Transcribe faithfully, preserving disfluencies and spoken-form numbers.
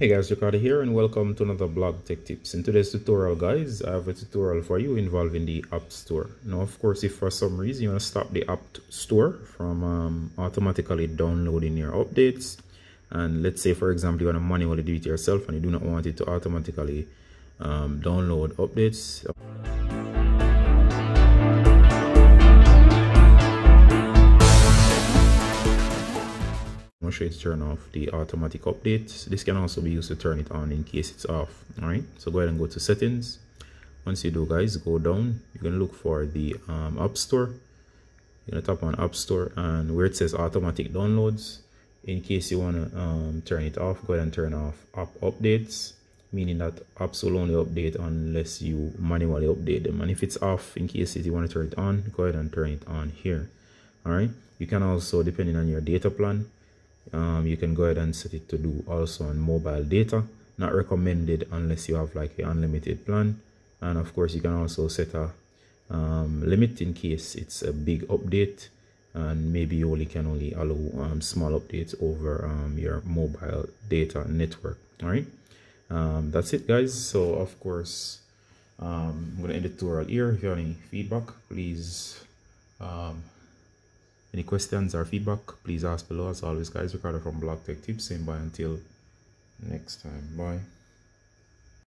Hey guys, Ricardo here and welcome to another Blog Tech Tips. In today's tutorial guys, I have a tutorial for you involving the App Store. Now of course, if for some reason you want to stop the App Store from um, automatically downloading your updates, and let's say for example you want to manually do it yourself and you do not want it to automatically um, download updates. Sure it's turn off the automatic updates. This can also be used to turn it on in case it's off. All right, so go ahead and go to settings. Once you do guys, go down, you're gonna look for the um, App Store. You're gonna tap on App Store, and where it says automatic downloads, in case you want to um, turn it off, go ahead and turn off app updates, meaning that apps will only update unless you manually update them. And if it's off, in case you want to turn it on, go ahead and turn it on here. All right, you can also, depending on your data plan, Um, you can go ahead and set it to do also on mobile data. Not recommended unless you have like an unlimited plan. And of course you can also set a um, limit in case it's a big update, and maybe you only can only allow um, small updates over um, your mobile data network. All right, um, that's it guys. So of course um, I'm gonna end the tutorial here. If you have any feedback, please um, any questions or feedback, please ask below. As always guys, Ricardo from Blog Tech Tips, saying bye until next time. Bye.